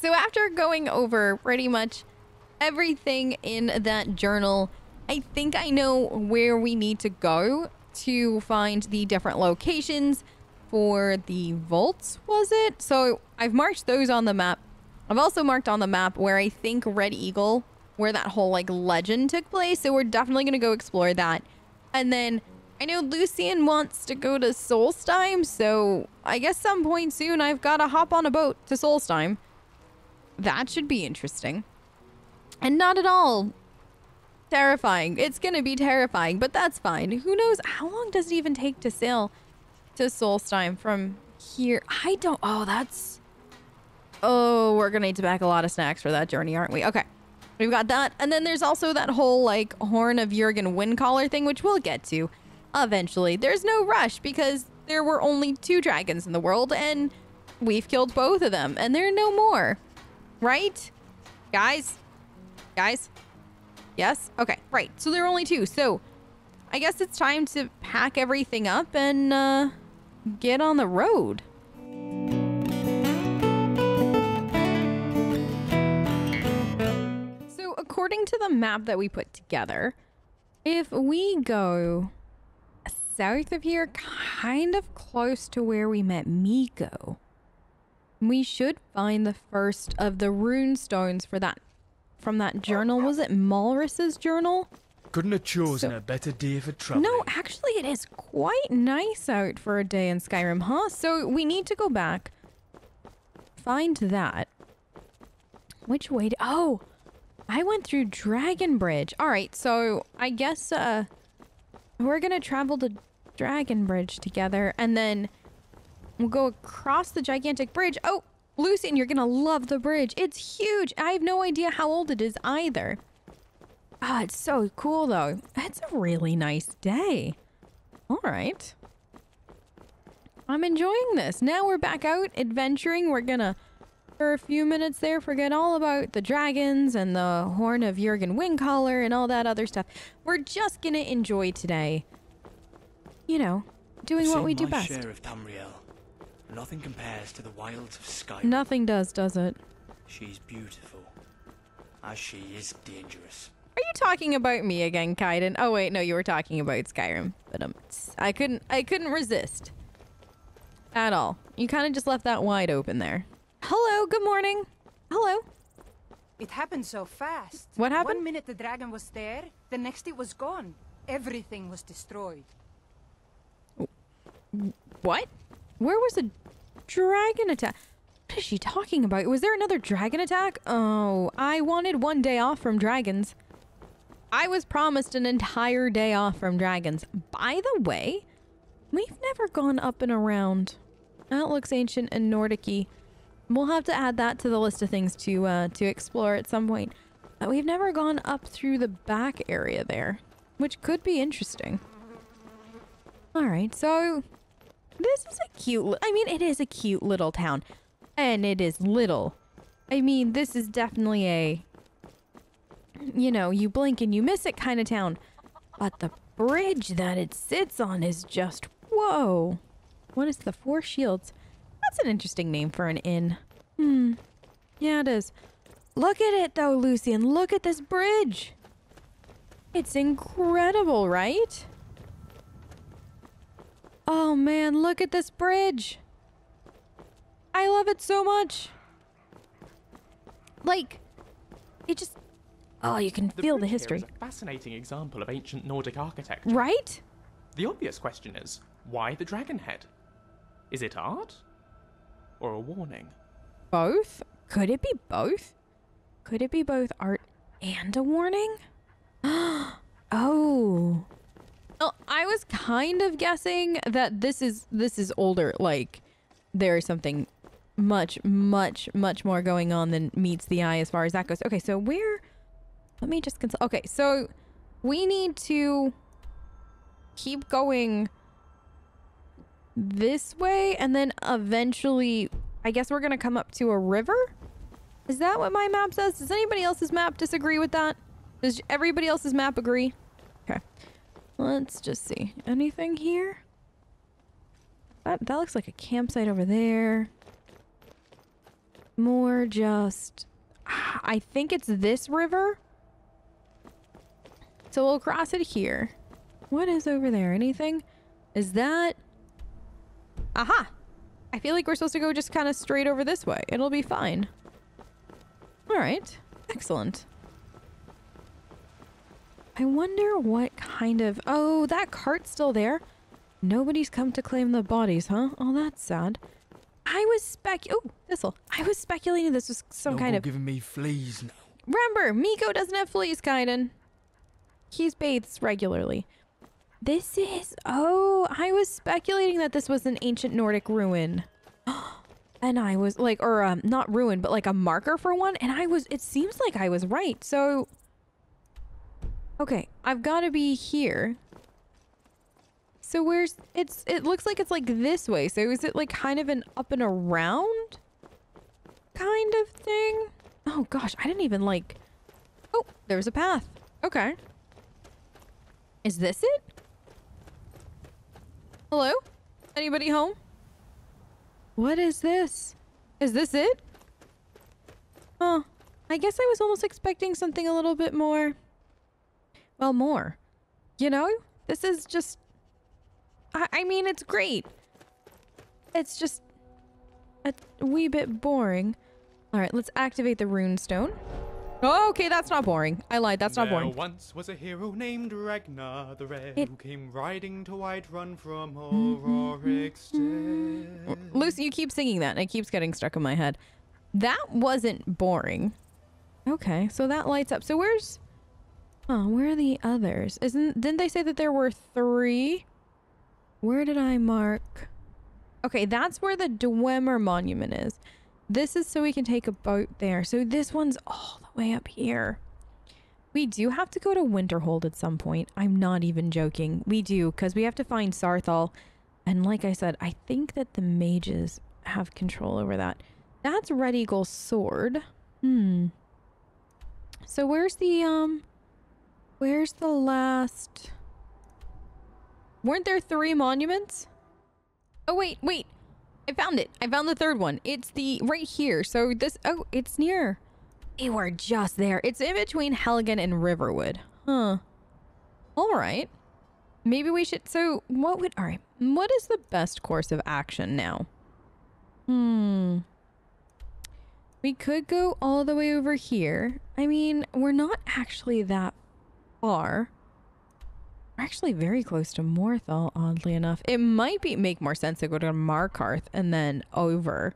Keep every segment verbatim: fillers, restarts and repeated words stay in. So after going over pretty much everything in that journal, I think I know where we need to go to find the different locations for the vaults, was it? So I've marked those on the map. I've also marked on the map where I think Red Eagle, where that whole like legend took place. So we're definitely going to go explore that. And then I know Lucien wants to go to Solstheim. So I guess some point soon I've got to hop on a boat to Solstheim. That should be interesting. And not at all terrifying. It's going to be terrifying, but that's fine. Who knows? How long does it even take to sail to Solstheim from here? I don't... Oh, that's... Oh, we're going to need to pack a lot of snacks for that journey, aren't we? Okay. We've got that. And then there's also that whole, like, Horn of Jurgen Windcaller thing, which we'll get to eventually. There's no rush because there were only two dragons in the world, and we've killed both of them, and there are no more. Right? Guys? Guys? Yes? Okay, right. So there are only two. So I guess it's time to pack everything up and uh, get on the road. So according to the map that we put together, if we go south of here, kind of close to where we met Miko, we should find the first of the rune stones for that from that journal. Was it Malrus's journal? Couldn't have chosen so, a better day for travel. No, actually it is quite nice out for a day in Skyrim, huh? So we need to go back, find that. Which way to, oh, I went through Dragon Bridge. All right, so I guess uh, we're gonna travel to Dragon Bridge together and then we'll go across the gigantic bridge. Oh, Lucien, you're gonna love the bridge. It's huge. I have no idea how old it is either. Ah, oh, it's so cool though. It's a really nice day. All right. I'm enjoying this. Now we're back out adventuring. We're gonna, for a few minutes there, forget all about the dragons and the Horn of Jurgen Windcaller and all that other stuff. We're just gonna enjoy today. You know, doing I've what we do best. Share of Tamriel. Nothing compares to the wilds of Skyrim. Nothing does, does it? She's beautiful, as she is dangerous. Are you talking about me again, Kaiden? Oh wait, no, you were talking about Skyrim. But um, I couldn't, I couldn't resist at all. You kind of just left that wide open there. Hello, good morning. Hello. It happened so fast. What happened? One minute the dragon was there, the next it was gone. Everything was destroyed. What? Where was a dragon attack? What is she talking about? Was there another dragon attack? Oh, I wanted one day off from dragons. I was promised an entire day off from dragons. By the way, we've never gone up and around. That looks ancient and Nordic-y. We'll have to add that to the list of things to uh, to explore at some point. But we've never gone up through the back area there, which could be interesting. All right, so... This is a cute, I mean, it is a cute little town and it is little. I mean, this is definitely a, you know, you blink and you miss it kind of town, but the bridge that it sits on is just, whoa. What is the Four Shields? That's an interesting name for an inn. Hmm. Yeah, it is. Look at it though, Lucien. Look at this bridge. It's incredible, right? Oh man, look at this bridge. I love it so much. Like, it just, oh, you can feel the history. The bridge here is a fascinating example of ancient Nordic architecture. Right? The obvious question is, why the dragon head? Is it art or a warning? Both? Could it be both? Could it be both art and a warning? Oh. Well, I was kind of guessing that this is this is older. Like, there is something much, much, much more going on than meets the eye as far as that goes. Okay, so where? Let me just consult. Okay, so we need to keep going this way, and then eventually, I guess we're gonna come up to a river. Is that what my map says? Does anybody else's map disagree with that? Does everybody else's map agree? Okay. Let's just see. Anything here? That that looks like a campsite over there. More just... I think it's this river. So we'll cross it here. What is over there? Anything? Is that... Aha! I feel like we're supposed to go just kind of straight over this way. It'll be fine. Alright. Excellent. I wonder what kind of... Oh, that cart's still there? Nobody's come to claim the bodies, huh? Oh, that's sad. I was spec... Oh, this'll... I was speculating this was some no kind of... giving me fleas now. Remember, Miko doesn't have fleas, Kaiden. He bathes regularly. This is... Oh, I was speculating that this was an ancient Nordic ruin. And I was like... Or um, not ruin, but like a marker for one. And I was... It seems like I was right. So... Okay, I've got to be here. So where's... It's... It looks like it's like this way. So is it like kind of an up and around kind of thing? Oh gosh, I didn't even like... Oh, there's a path. Okay. Is this it? Hello? Anybody home? What is this? Is this it? Oh, I guess I was almost expecting something a little bit more... Well, more. You know? This is just... I, I mean, it's great. It's just... a wee bit boring. Alright, let's activate the rune stone. Oh, okay, that's not boring. I lied, that's not boring. There once was a hero named Ragnar the Red it... who came riding to Whiterun from Auroric's death. Lucy, you keep singing that and it keeps getting stuck in my head. That wasn't boring. Okay, so that lights up. So where's... Oh, where are the others? Isn't... Didn't they say that there were three? Where did I mark? Okay, that's where the Dwemer Monument is. This is so we can take a boat there. So this one's all the way up here. We do have to go to Winterhold at some point. I'm not even joking. We do, because we have to find Saarthal. And like I said, I think that the mages have control over that. That's Red Eagle's sword. Hmm. So where's the, um... Where's the last... Weren't there three monuments? Oh, wait, wait. I found it. I found the third one. It's the... Right here. So this... Oh, it's near. They were just there. It's in between Helgen and Riverwood. Huh. Alright. Maybe we should... So, what would... Alright. What is the best course of action now? Hmm... We could go all the way over here. I mean, we're not actually that... Are We're actually very close to Morthal, oddly enough. It might be make more sense to go to Markarth and then over.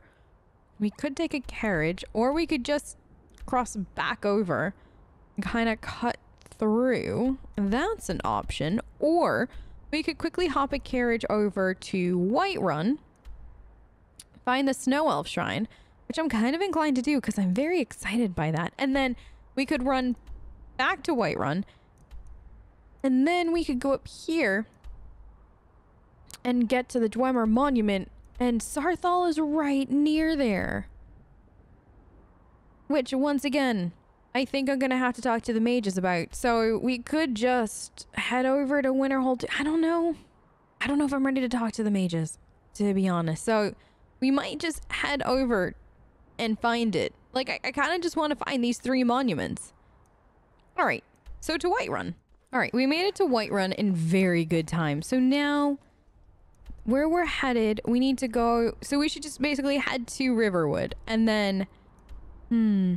We could take a carriage, or we could just cross back over and kind of cut through. That's an option. Or we could quickly hop a carriage over to Whiterun, find the Snow Elf Shrine, which I'm kind of inclined to do because I'm very excited by that. And then we could run back to Whiterun. And then we could go up here and get to the Dwemer Monument, and Saarthal is right near there. Which, once again, I think I'm going to have to talk to the mages about. So we could just head over to Winterhold. I don't know. I don't know if I'm ready to talk to the mages, to be honest. So we might just head over and find it. Like, I, I kind of just want to find these three monuments. All right. So to Whiterun. All right, we made it to Whiterun in very good time. So now, where we're headed, we need to go... So we should just basically head to Riverwood. And then, hmm,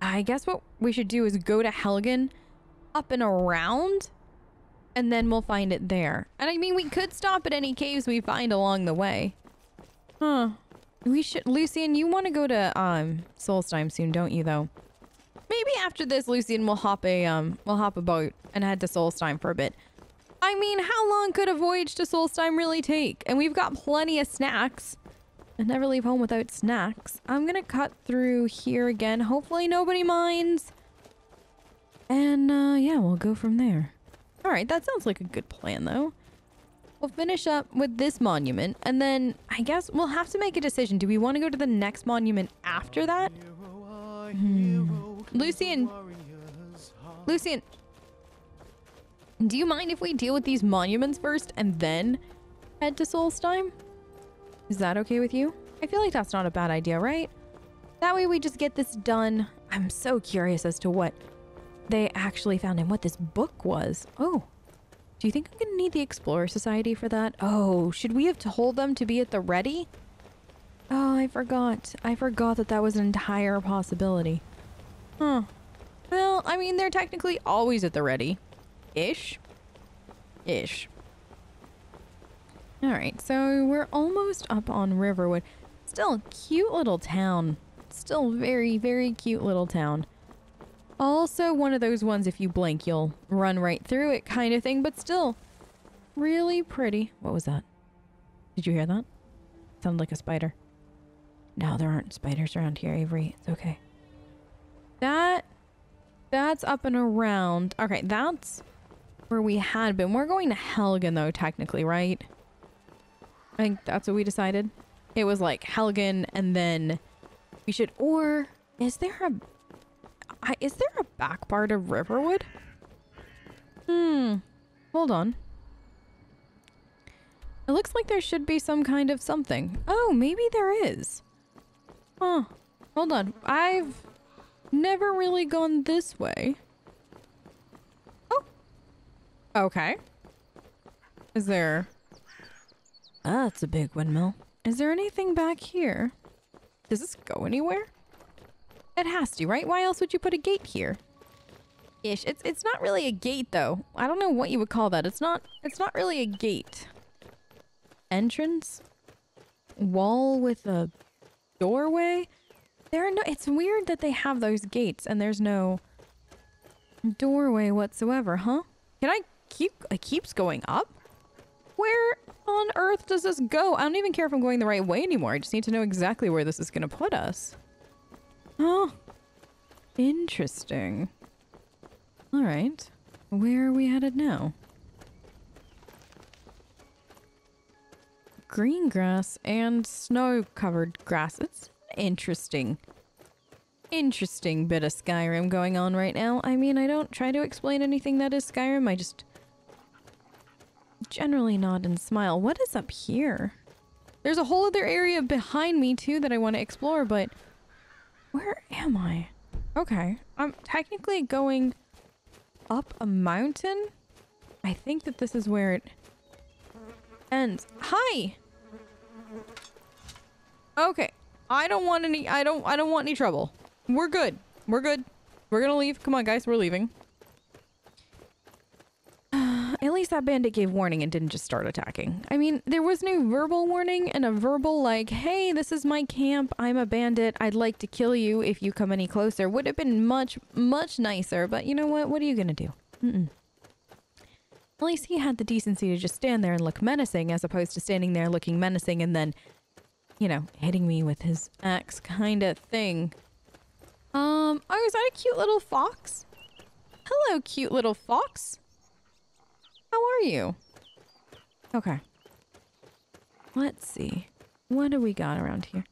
I guess what we should do is go to Helgen, up and around, and then we'll find it there. And I mean, we could stop at any caves we find along the way. Huh. We should... Lucien, you want to go to um Solstheim soon, don't you, though? Maybe after this, Lucien, we'll hop a um, we'll hop a boat and head to Solstheim for a bit. I mean, how long could a voyage to Solstheim really take? And we've got plenty of snacks. I never leave home without snacks. I'm gonna cut through here again. Hopefully, nobody minds. And uh, yeah, we'll go from there. All right, that sounds like a good plan, though. We'll finish up with this monument, and then I guess we'll have to make a decision. Do we want to go to the next monument after that? Hmm. Lucien! Lucien! Do you mind if we deal with these monuments first and then head to Solstheim? Is that okay with you? I feel like that's not a bad idea, right? That way we just get this done. I'm so curious as to what they actually found and what this book was. Oh, do you think I'm gonna need the Explorer Society for that? Oh, should we have told them to be at the ready? Oh, I forgot. I forgot that that was an entire possibility. Huh. Well, I mean, they're technically always at the ready. Ish. Ish. Alright, so we're almost up on Riverwood. Still a cute little town. Still very, very cute little town. Also one of those ones, if you blink, you'll run right through it kind of thing, but still really pretty. What was that? Did you hear that? Sounded like a spider. No, there aren't spiders around here, Avery. It's okay. That... That's up and around. Okay, that's where we had been. We're going to Helgen, though, technically, right? I think that's what we decided. It was like Helgen, and then we should... Or is there a... I, is there a back part of Riverwood? Hmm. Hold on. It looks like there should be some kind of something. Oh, maybe there is. Huh. Hold on. I've never really gone this way. Oh. Okay. Is there... Oh, that's a big windmill. Is there anything back here? Does this go anywhere? It has to, right? Why else would you put a gate here? Ish. It's it's not really a gate, though. I don't know what you would call that. It's not it's not really a gate. Entrance? Wall with a doorway? There are no... It's weird that they have those gates and there's no doorway whatsoever, huh? Can I keep... It keeps going up? Where on earth does this go? I don't even care if I'm going the right way anymore. I just need to know exactly where this is going to put us. Oh, interesting. All right. Where are we headed now? Green grass and snow-covered grass. It's an interesting, interesting bit of Skyrim going on right now. I mean, I don't try to explain anything that is Skyrim. I just generally nod and smile. What is up here? There's a whole other area behind me, too, that I want to explore, but... Where am I? Okay. I'm technically going up a mountain. I think that this is where it ends. Hi! Okay. I don't want any I don't I don't want any trouble. We're good. We're good. We're gonna leave. Come on, guys, we're leaving. At least that bandit gave warning and didn't just start attacking. I mean, there was no verbal warning and a verbal like, hey, this is my camp. I'm a bandit. I'd like to kill you if you come any closer. Would have been much, much nicer. But you know what? What are you going to do? Mm-mm. At least he had the decency to just stand there and look menacing as opposed to standing there looking menacing and then, you know, hitting me with his axe kind of thing. Um, oh, is that a cute little fox? Hello, cute little fox. How are you? Okay. Let's see. What do we got around here?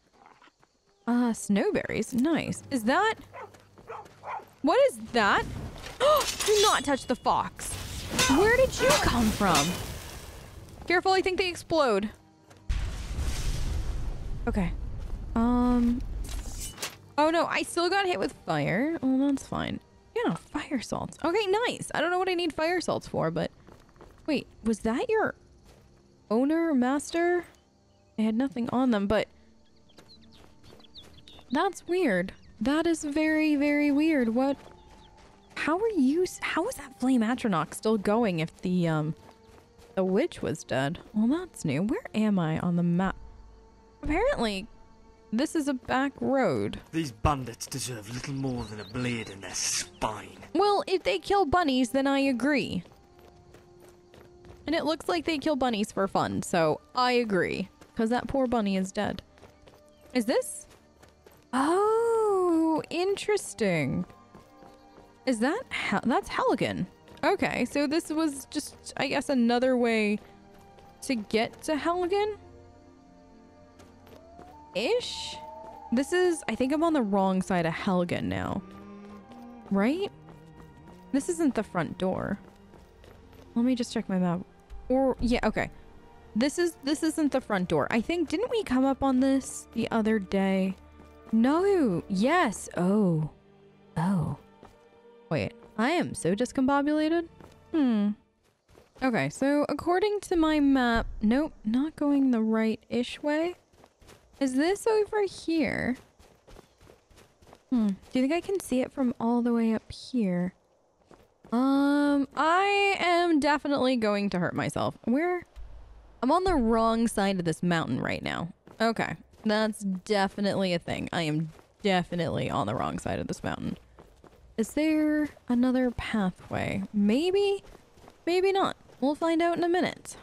Uh, snowberries. Nice. Is that... What is that? Do not touch the fox. Where did you come from? Careful, I think they explode. Okay. Um... Oh no, I still got hit with fire. Oh, that's fine. Yeah, fire salts. Okay, nice. I don't know what I need fire salts for, but... Wait, was that your owner, master? They had nothing on them, but that's weird. That is very, very weird. What? How are you? How is that flame atronach still going if the um the witch was dead? Well, that's new. Where am I on the map? Apparently, this is a back road. These bandits deserve little more than a blade in their spine. Well, if they kill bunnies, then I agree. And it looks like they kill bunnies for fun, so I agree. Because that poor bunny is dead. Is this? Oh, interesting. Is that... Hel that's Helgen. Okay, so this was just, I guess, another way to get to Helgen? Ish? This is... I think I'm on the wrong side of Helgen now. Right? This isn't the front door. Let me just check my map. Or yeah, okay. This is this isn't the front door. I think didn't we come up on this the other day? No, yes. Oh. Oh. Wait, I am so discombobulated. Hmm. Okay, so according to my map... Nope, not going the right-ish way. Is this over here? Hmm. Do you think I can see it from all the way up here? Um, I am definitely going to hurt myself. Where? I'm on the wrong side of this mountain right now. Okay, that's definitely a thing. I am definitely on the wrong side of this mountain. Is there another pathway? Maybe? Maybe not. We'll find out in a minute.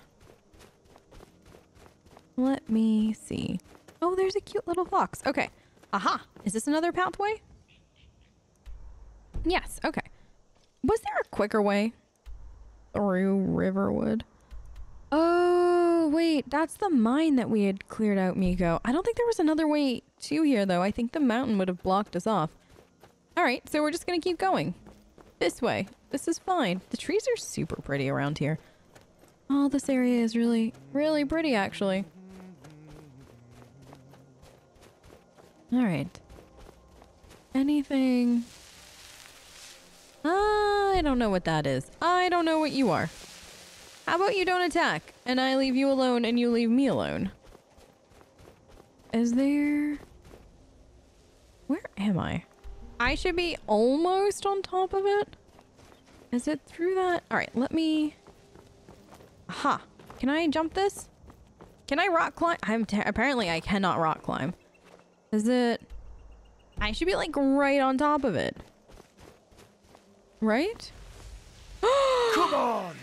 Let me see. Oh, there's a cute little fox. Okay. Aha. Is this another pathway? Yes. Okay. Was there a quicker way through Riverwood? Oh, wait. That's the mine that we had cleared out, Miko. I don't think there was another way to here, though. I think the mountain would have blocked us off. All right. So we're just going to keep going. This way. This is fine. The trees are super pretty around here. Oh, this area is really, really pretty, actually. Alright. Anything? I don't know what that is. I don't know what you are. How about you don't attack, and I leave you alone, and you leave me alone? Is there... Where am I? I should be almost on top of it? Is it through that? All right, let me... Aha. Can I jump this? Can I rock climb? I'm t apparently I cannot rock climb. Is it... I should be like right on top of it. Right? Come on!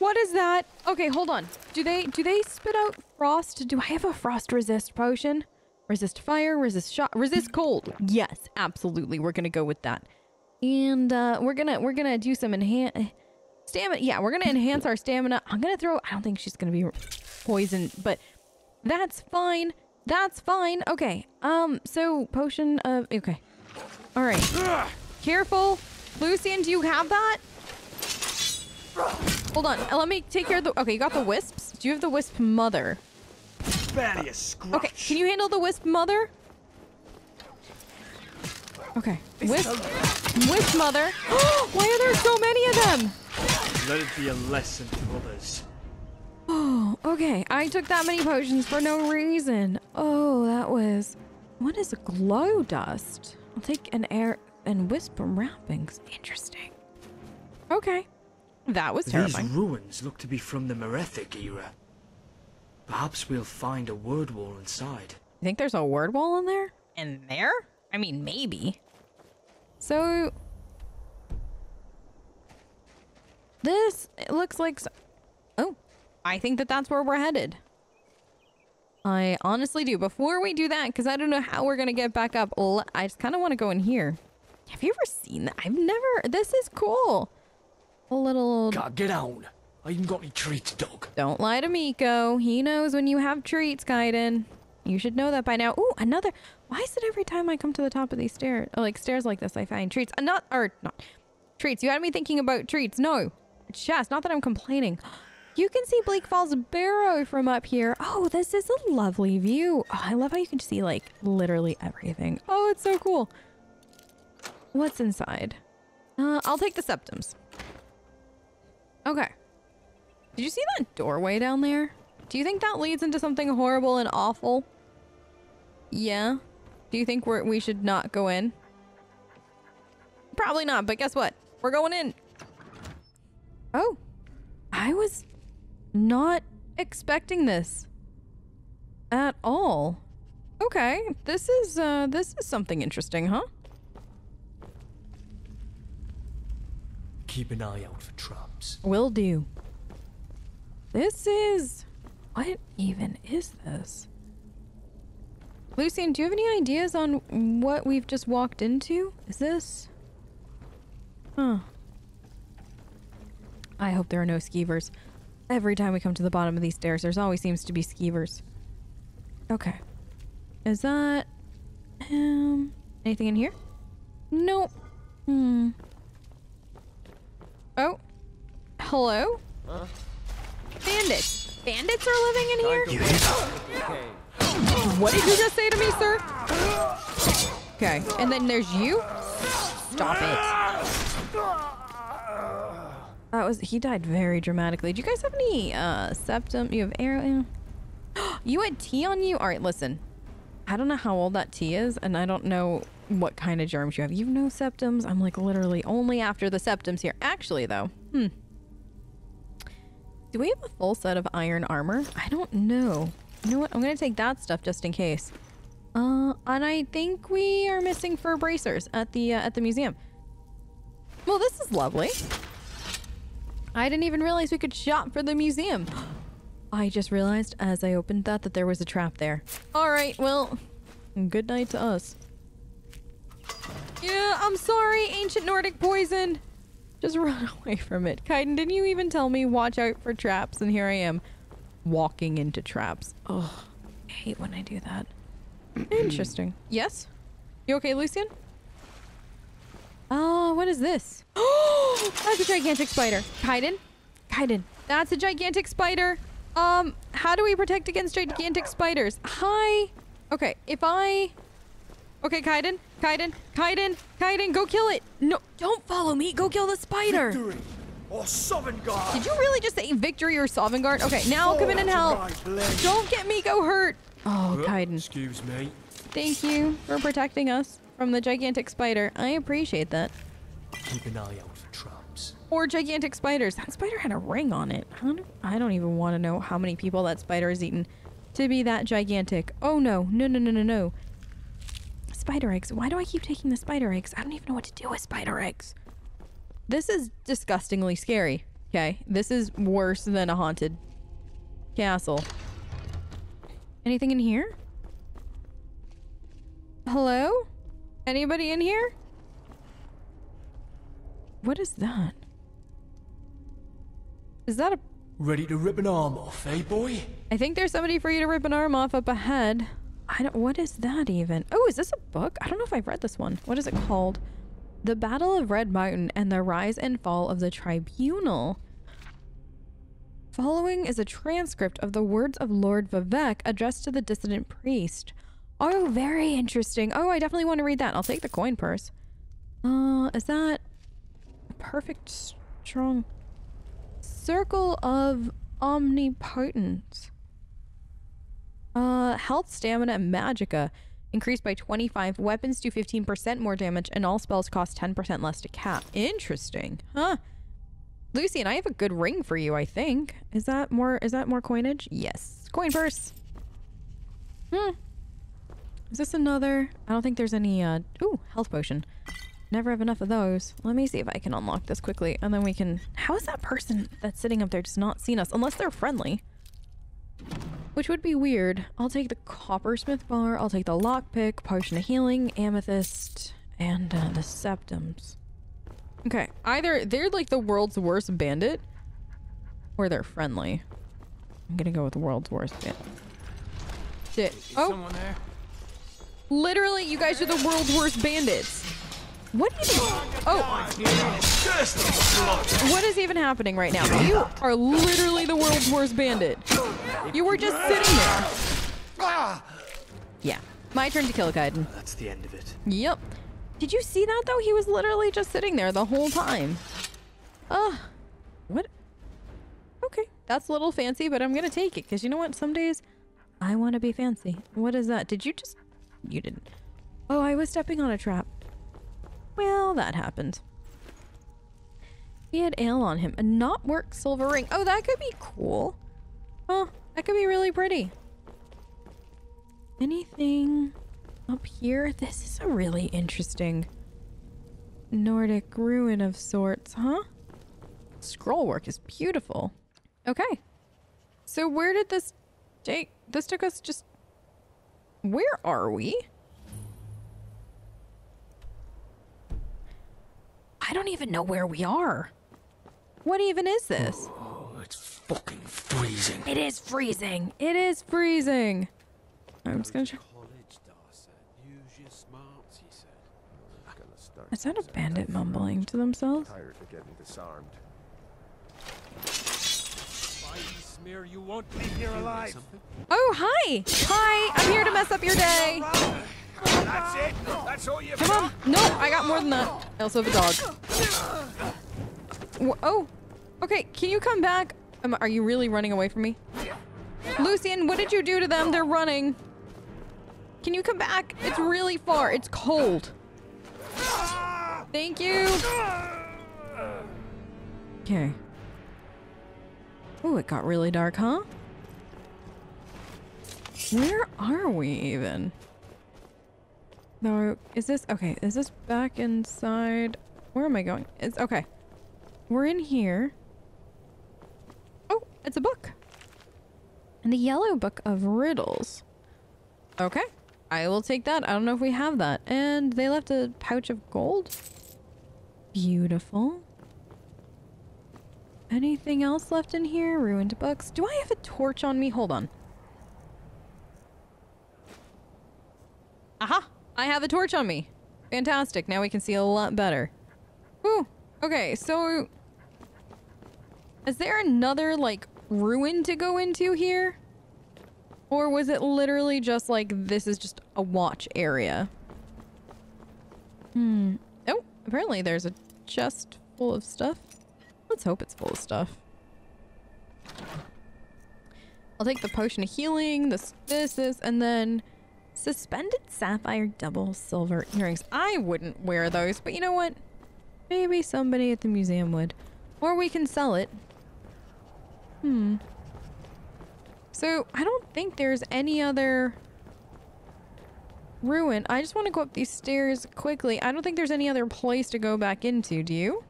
What is that? Okay, hold on. Do they, do they spit out frost? Do I have a frost resist potion? Resist fire, resist shock, resist cold. Yes, absolutely. We're going to go with that. And uh, we're gonna we're gonna do some enhance stamina. Yeah, we're gonna enhance our stamina. I'm gonna throw. I don't think she's gonna be poisoned, but that's fine. That's fine. Okay. Um. So potion of. Okay. All right. Ugh. Careful, Lucien. Do you have that? Hold on. Let me take care of the. Okay, you got the wisps. Do you have the wisp mother? Okay. Can you handle the wisp mother? Okay. Wisp, wisp mother. Why are there so many of them? Let it be a lesson to others. Oh, okay. I took that many potions for no reason. Oh, that was... What is glow dust? I'll take an air and wisp wrappings. Interesting. Okay. That was terrifying. These ruins look to be from the Merethic era. Perhaps we'll find a word wall inside. You think there's a word wall in there? In there? I mean, maybe. So... This, it looks like... So oh, I think that that's where we're headed. I honestly do. Before we do that, because I don't know how we're going to get back up, I just kind of want to go in here. Have you ever seen that? I've never... This is cool. A little... God, get on. I even got any treats, dog. Don't lie to Miko. He knows when you have treats, Kaiden. You should know that by now. Ooh, another... Why is it every time I come to the top of these stairs, or like stairs like this, I find treats? Uh, not... Or not... Treats. You had me thinking about treats. No. Chest. Not that I'm complaining. You can see Bleak Falls Barrow from up here. Oh, this is a lovely view. Oh, I love how you can see, like, literally everything. Oh, it's so cool. What's inside? Uh, I'll take the septums. Okay. Did you see that doorway down there? Do you think that leads into something horrible and awful? Yeah. Do you think we're, we should not go in? Probably not, but guess what? We're going in. Oh. I was not expecting this at all. Okay. This is, uh, this is something interesting, huh? Keep an eye out for traps. Will do. This is... What even is this? Lucien, do you have any ideas on what we've just walked into? Is this... Huh. I hope there are no skeevers. Every time we come to the bottom of these stairs, there's always seems to be skeevers. Okay. Is that... Um... Anything in here? Nope. Hmm. Oh. Hello? Huh? Bandits. Bandits are living in here? What did you just say to me, sir? Okay, and then there's you? Stop it. That was, he died very dramatically. Do you guys have any uh, septum? You have arrow? You had tea on you? All right, listen. I don't know how old that tea is, and I don't know what kind of germs you have. You have no septums? I'm like literally only after the septums here. Actually, though, hmm. Do we have a full set of iron armor? I don't know. You know what? I'm going to take that stuff just in case. Uh, and I think we are missing fur bracers at the, uh, at the museum. Well, this is lovely. I didn't even realize we could shop for the museum. I just realized as I opened that that there was a trap there. All right, well, good night to us. Yeah, I'm sorry, ancient Nordic poison. Just run away from it. Kaiden, didn't you even tell me watch out for traps? And here I am walking into traps. Oh, I hate when I do that. Interesting. Yes? You okay, Lucien? Oh, what is this? Oh, that's a gigantic spider. Kaiden? Kaiden, that's a gigantic spider. Um, how do we protect against gigantic spiders? Hi. Okay, if I... Okay, Kaiden, Kaiden, Kaiden, Kaiden, go kill it. No, don't follow me. Go kill the spider. Victory or Sovngarde. Did you really just say victory or Sovngarde? Okay, now I'll come in and help. Don't get Miko hurt. Oh, oh, Kaiden. Excuse me. Thank you for protecting us from the gigantic spider. I appreciate that. Keep an eye out for traps. Or gigantic spiders. That spider had a ring on it. I don't, I don't even want to know how many people that spider has eaten to be that gigantic. Oh, no, no, no, no, no, no. Spider eggs. Why do I keep taking the spider eggs? I don't even know what to do with spider eggs. This is disgustingly scary. Okay, this is worse than a haunted castle. Anything in here? Hello? Anybody in here? What is that? Is that a... Ready to rip an arm off, eh, boy? I think there's somebody for you to rip an arm off up ahead. I don't, what is that even? Oh, is this a book? I don't know if I've read this one. What is it called? The Battle of Red Mountain and the Rise and Fall of the Tribunal. Following is a transcript of the words of Lord Vivek addressed to the dissident priest. Oh, very interesting. Oh, I definitely want to read that. I'll take the coin purse. Uh, is that a perfect strong circle of omnipotence? Uh, health, stamina, and magicka increased by twenty-five. Weapons do fifteen percent more damage, and all spells cost ten percent less to cap. Interesting, huh? Lucien, I have a good ring for you. I think is that more is that more coinage? Yes, coin purse. Hmm. Is this another? I don't think there's any. Uh, ooh, health potion. Never have enough of those. Let me see if I can unlock this quickly, and then we can. How is that person that's sitting up there just not seen us? Unless they're friendly. Which would be weird. I'll take the coppersmith bar, I'll take the lockpick, potion of healing, amethyst, and uh, the septums. Okay, either they're like the world's worst bandit, or they're friendly. I'm gonna go with the world's worst bandit. Shit. Oh! Literally, you guys are the world's worst bandits! What do you think? Oh! What is even happening right now? You are literally the world's worst bandit. You were just sitting there. Yeah. My turn to kill Kaiden. That's the end of it. Yep. Did you see that though? He was literally just sitting there the whole time. Ugh. What? Okay. That's a little fancy, but I'm gonna take it because you know what? Some days I want to be fancy. What is that? Did you just... You didn't. Oh, I was stepping on a trap. Well, that happened. He had ale on him. A not work silver ring. Oh, that could be cool. Huh. That could be really pretty. Anything up here? This is a really interesting Nordic ruin of sorts, huh? Scroll work is beautiful. Okay. So where did this take? This took us just... Where are we? I don't even know where we are. What even is this? Oh, it's fucking freezing. It is freezing. It is freezing. I'm just gonna check. Is that a bandit mumbling to themselves? Tired of getting disarmed. You won't be here alive. Oh, hi. Hi. I'm here to mess up your day. That's it. That's all you've Come got. on. No, I got more than that. I also have a dog. Oh, okay. Can you come back? Um, are you really running away from me? Lucien, what did you do to them? They're running. Can you come back? It's really far. It's cold. Thank you. Okay. Ooh, it got really dark, huh? Where are we even? No, is this okay? Is this back inside? Where am I going? It's okay. We're in here. Oh, it's a book. And the Yellow Book of Riddles. Okay, I will take that. I don't know if we have that. And they left a pouch of gold. Beautiful. Anything else left in here? Ruined books. Do I have a torch on me? Hold on. Aha! I have a torch on me. Fantastic. Now we can see a lot better. Ooh. Okay, so... Is there another, like, ruin to go into here? Or was it literally just like, this is just a watch area? Hmm. Oh, apparently there's a chest full of stuff. Let's hope it's full of stuff. I'll take the potion of healing, this, this, this, and then suspended sapphire double silver earrings. I wouldn't wear those, but you know what? Maybe somebody at the museum would. Or we can sell it. Hmm. So, I don't think there's any other ruin. I just want to go up these stairs quickly. I don't think there's any other place to go back into, do you?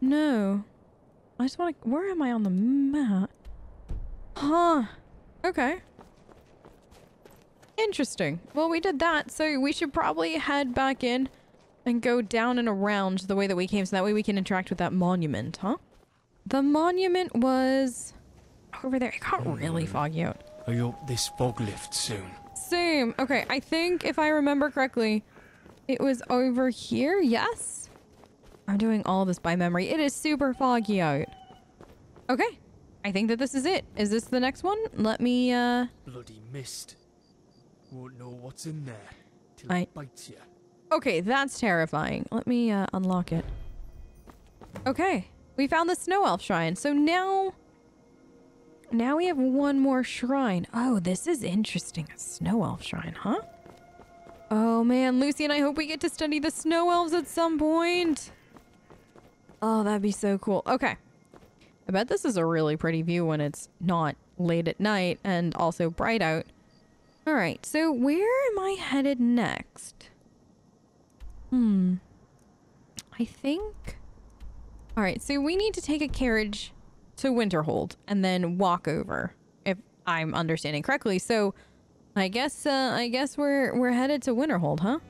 No. I just want to... Where am I on the map? Huh. Okay. Interesting. Well, we did that, so we should probably head back in and go down and around the way that we came, so that way we can interact with that monument, huh? The monument was... over there. It got really foggy out. I hope this fog lifts soon. Soon. Okay, I think if I remember correctly, it was over here. Yes? I'm doing all this by memory. It is super foggy out. Okay. I think that this is it. Is this the next one? Let me, uh... Bloody mist. Won't know what's in there till I... it bites you. Okay, that's terrifying. Let me, uh, unlock it. Okay. We found the Snow Elf Shrine. So now... Now we have one more shrine. Oh, this is interesting. A Snow Elf Shrine, huh? Oh man, Lucien, I hope we get to study the Snow Elves at some point. Oh, that'd be so cool. Okay. I bet this is a really pretty view when it's not late at night and also bright out. Alright, so where am I headed next? Hmm. I think... Alright, so we need to take a carriage... to Winterhold and then walk over, if I'm understanding correctly. So I guess uh, I guess we're we're headed to Winterhold, huh?